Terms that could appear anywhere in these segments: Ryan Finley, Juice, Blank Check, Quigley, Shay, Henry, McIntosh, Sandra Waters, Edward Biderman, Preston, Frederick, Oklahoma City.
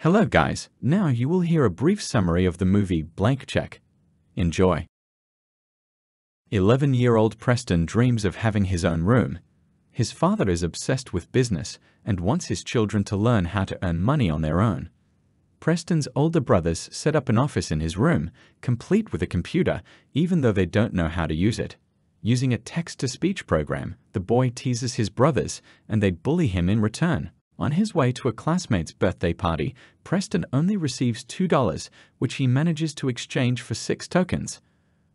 Hello guys, now you will hear a brief summary of the movie Blank Check. Enjoy. 11-year-old Preston dreams of having his own room. His father is obsessed with business and wants his children to learn how to earn money on their own. Preston's older brothers set up an office in his room, complete with a computer, even though they don't know how to use it. Using a text-to-speech program, the boy teases his brothers, and they bully him in return. On his way to a classmate's birthday party, Preston only receives $2, which he manages to exchange for 6 tokens.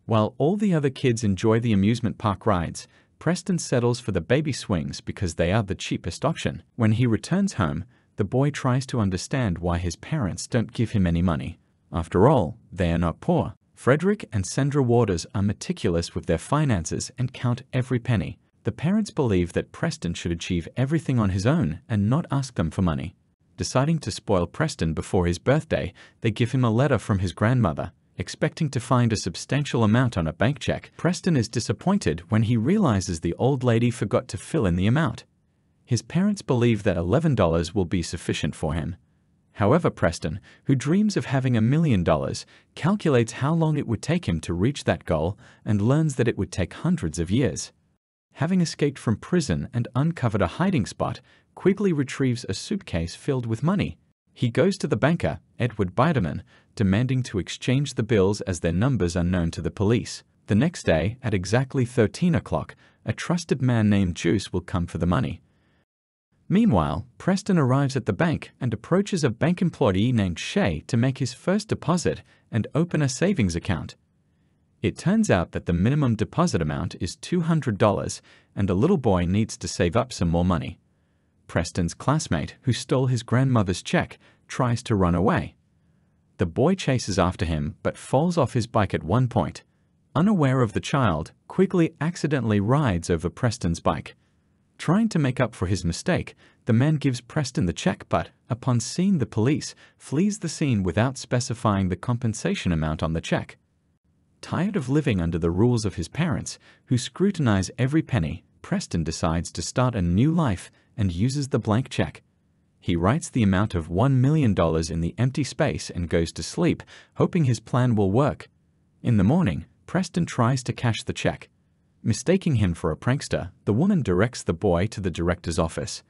While all the other kids enjoy the amusement park rides, Preston settles for the baby swings because they are the cheapest option. When he returns home, the boy tries to understand why his parents don't give him any money. After all, they are not poor. Frederick and Sandra Waters are meticulous with their finances and count every penny. The parents believe that Preston should achieve everything on his own and not ask them for money. Deciding to spoil Preston before his birthday, they give him a letter from his grandmother, expecting to find a substantial amount on a bank check. Preston is disappointed when he realizes the old lady forgot to fill in the amount. His parents believe that $11 will be sufficient for him. However, Preston, who dreams of having $1 million, calculates how long it would take him to reach that goal and learns that it would take hundreds of years. Having escaped from prison and uncovered a hiding spot, Quigley retrieves a suitcase filled with money. He goes to the banker, Edward Biderman, demanding to exchange the bills as their numbers are known to the police. The next day, at exactly 13 o'clock, a trusted man named Juice will come for the money. Meanwhile, Preston arrives at the bank and approaches a bank employee named Shay to make his first deposit and open a savings account. It turns out that the minimum deposit amount is $200 and a little boy needs to save up some more money. Preston's classmate, who stole his grandmother's check, tries to run away. The boy chases after him but falls off his bike at one point. Unaware of the child, Quigley accidentally rides over Preston's bike. Trying to make up for his mistake, the man gives Preston the check but, upon seeing the police, flees the scene without specifying the compensation amount on the check. Tired of living under the rules of his parents, who scrutinize every penny, Preston decides to start a new life and uses the blank check. He writes the amount of $1 million in the empty space and goes to sleep, hoping his plan will work. In the morning, Preston tries to cash the check. Mistaking him for a prankster, the woman directs the boy to the director's office.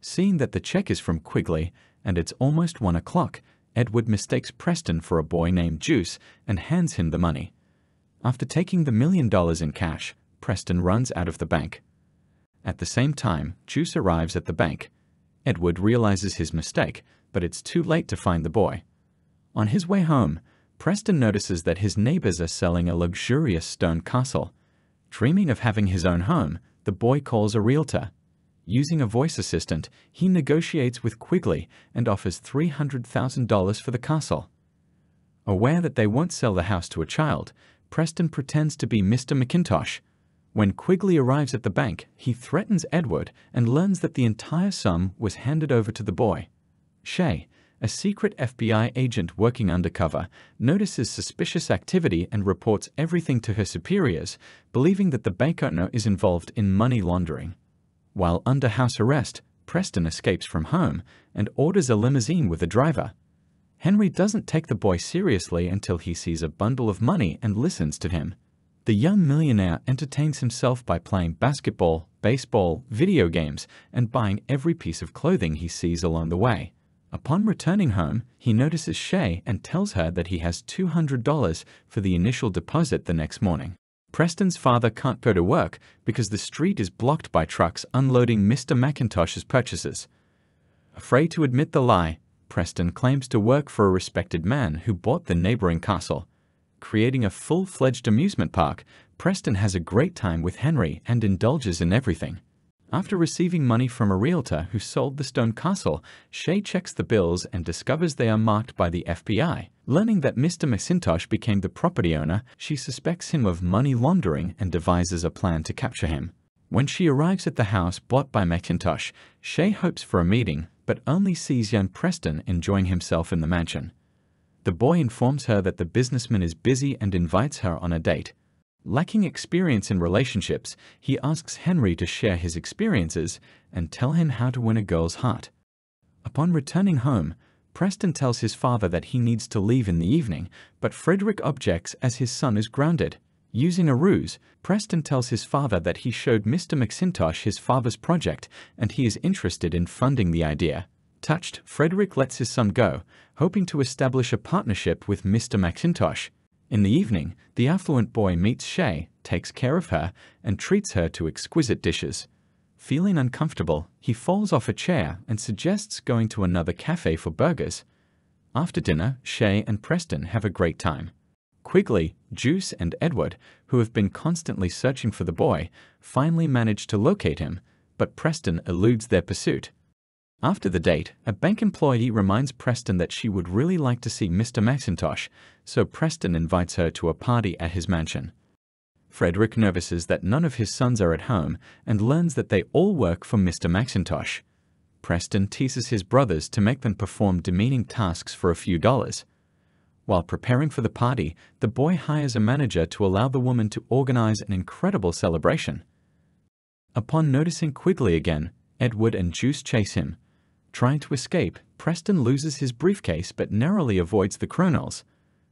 Seeing that the check is from Quigley and it's almost 1 o'clock, Edward mistakes Preston for a boy named Juice and hands him the money. After taking the $1 million in cash, Preston runs out of the bank. At the same time, Juice arrives at the bank. Edward realizes his mistake, but it's too late to find the boy. On his way home, Preston notices that his neighbors are selling a luxurious stone castle. Dreaming of having his own home, the boy calls a realtor. Using a voice assistant, he negotiates with Quigley and offers $300,000 for the castle. Aware that they won't sell the house to a child, Preston pretends to be Mr. McIntosh. When Quigley arrives at the bank, he threatens Edward and learns that the entire sum was handed over to the boy. Shay, a secret FBI agent working undercover, notices suspicious activity and reports everything to her superiors, believing that the bank owner is involved in money laundering. While under house arrest, Preston escapes from home and orders a limousine with a driver. Henry doesn't take the boy seriously until he sees a bundle of money and listens to him. The young millionaire entertains himself by playing basketball, baseball, video games, and buying every piece of clothing he sees along the way. Upon returning home, he notices Shay and tells her that he has $200 for the initial deposit the next morning. Preston's father can't go to work because the street is blocked by trucks unloading Mr. McIntosh's purchases. Afraid to admit the lie, Preston claims to work for a respected man who bought the neighboring castle. Creating a full-fledged amusement park, Preston has a great time with Henry and indulges in everything. After receiving money from a realtor who sold the stone castle, Shay checks the bills and discovers they are marked by the FBI. Learning that Mr. McIntosh became the property owner, she suspects him of money laundering and devises a plan to capture him. When she arrives at the house bought by McIntosh, Shay hopes for a meeting, but only sees young Preston enjoying himself in the mansion. The boy informs her that the businessman is busy and invites her on a date. Lacking experience in relationships, he asks Henry to share his experiences and tell him how to win a girl's heart. Upon returning home, Preston tells his father that he needs to leave in the evening, but Frederick objects as his son is grounded. Using a ruse, Preston tells his father that he showed Mr. McIntosh his father's project and he is interested in funding the idea. Touched, Frederick lets his son go, hoping to establish a partnership with Mr. McIntosh. In the evening, the affluent boy meets Shay, takes care of her, and treats her to exquisite dishes. Feeling uncomfortable, he falls off a chair and suggests going to another cafe for burgers. After dinner, Shay and Preston have a great time. Quigley, Juice, and Edward, who have been constantly searching for the boy, finally manage to locate him, but Preston eludes their pursuit. After the date, a bank employee reminds Preston that she would really like to see Mr. McIntosh, so Preston invites her to a party at his mansion. Frederick notices that none of his sons are at home and learns that they all work for Mr. McIntosh. Preston teases his brothers to make them perform demeaning tasks for a few dollars. While preparing for the party, the boy hires a manager to allow the woman to organize an incredible celebration. Upon noticing Quigley again, Edward and Juice chase him. Trying to escape, Preston loses his briefcase but narrowly avoids the criminals.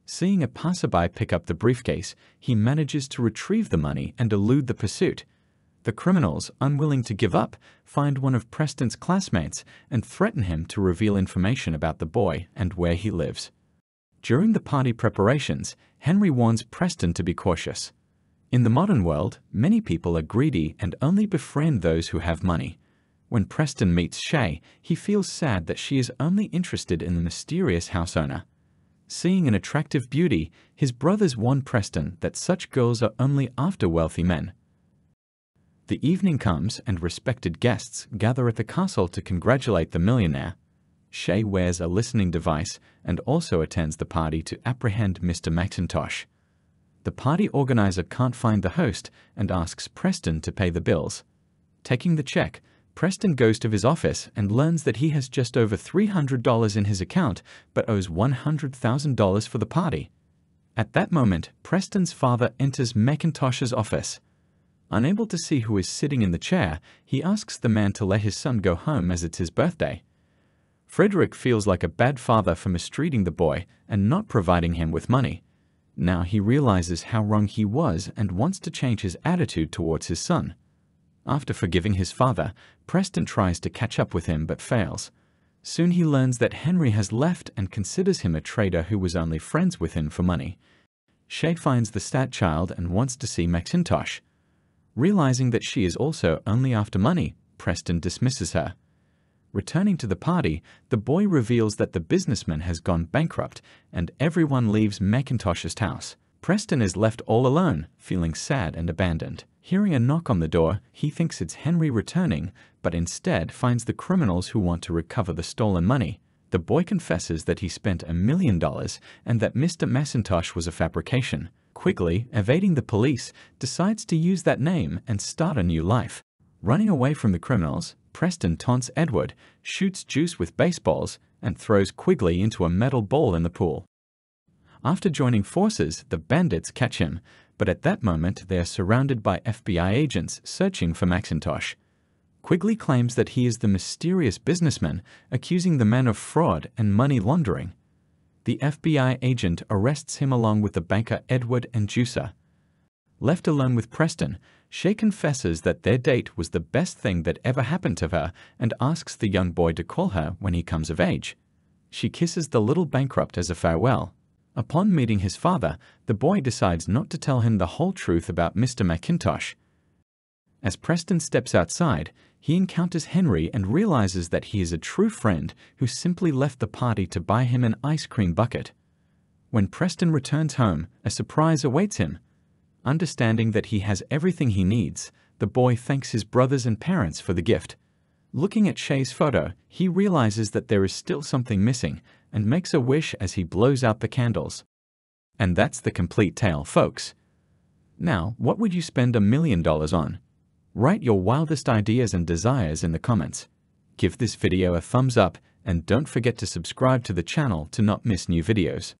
Seeing a passerby pick up the briefcase, he manages to retrieve the money and elude the pursuit. The criminals, unwilling to give up, find one of Preston's classmates and threaten him to reveal information about the boy and where he lives. During the party preparations, Henry warns Preston to be cautious. In the modern world, many people are greedy and only befriend those who have money. When Preston meets Shay, he feels sad that she is only interested in the mysterious house owner. Seeing an attractive beauty, his brothers warn Preston that such girls are only after wealthy men. The evening comes and respected guests gather at the castle to congratulate the millionaire. Shay wears a listening device and also attends the party to apprehend Mr. McIntosh. The party organizer can't find the host and asks Preston to pay the bills. Taking the check, Preston goes to his office and learns that he has just over $300 in his account but owes $100,000 for the party. At that moment, Preston's father enters McIntosh's office. Unable to see who is sitting in the chair, he asks the man to let his son go home as it's his birthday. Frederick feels like a bad father for mistreating the boy and not providing him with money. Now he realizes how wrong he was and wants to change his attitude towards his son. After forgiving his father, Preston tries to catch up with him but fails. Soon he learns that Henry has left and considers him a traitor who was only friends with him for money. Shay finds the stat child and wants to see McIntosh. Realizing that she is also only after money, Preston dismisses her. Returning to the party, the boy reveals that the businessman has gone bankrupt and everyone leaves McIntosh's house. Preston is left all alone, feeling sad and abandoned. Hearing a knock on the door, he thinks it's Henry returning, but instead finds the criminals who want to recover the stolen money. The boy confesses that he spent $1 million and that Mr. McIntosh was a fabrication. Quigley, evading the police, decides to use that name and start a new life. Running away from the criminals, Preston taunts Edward, shoots Juice with baseballs, and throws Quigley into a metal bowl in the pool. After joining forces, the bandits catch him, but at that moment they are surrounded by FBI agents searching for McIntosh. Quigley claims that he is the mysterious businessman, accusing the man of fraud and money laundering. The FBI agent arrests him along with the banker Edward and Juicer. Left alone with Preston, Shay confesses that their date was the best thing that ever happened to her and asks the young boy to call her when he comes of age. She kisses the little bankrupt as a farewell. Upon meeting his father, the boy decides not to tell him the whole truth about Mr. McIntosh. As Preston steps outside, he encounters Henry and realizes that he is a true friend who simply left the party to buy him an ice cream bucket. When Preston returns home, a surprise awaits him. Understanding that he has everything he needs, the boy thanks his brothers and parents for the gift. Looking at Shay's photo, he realizes that there is still something missing and makes a wish as he blows out the candles. And that's the complete tale, folks. Now, what would you spend $1 million on? Write your wildest ideas and desires in the comments. Give this video a thumbs up and don't forget to subscribe to the channel to not miss new videos.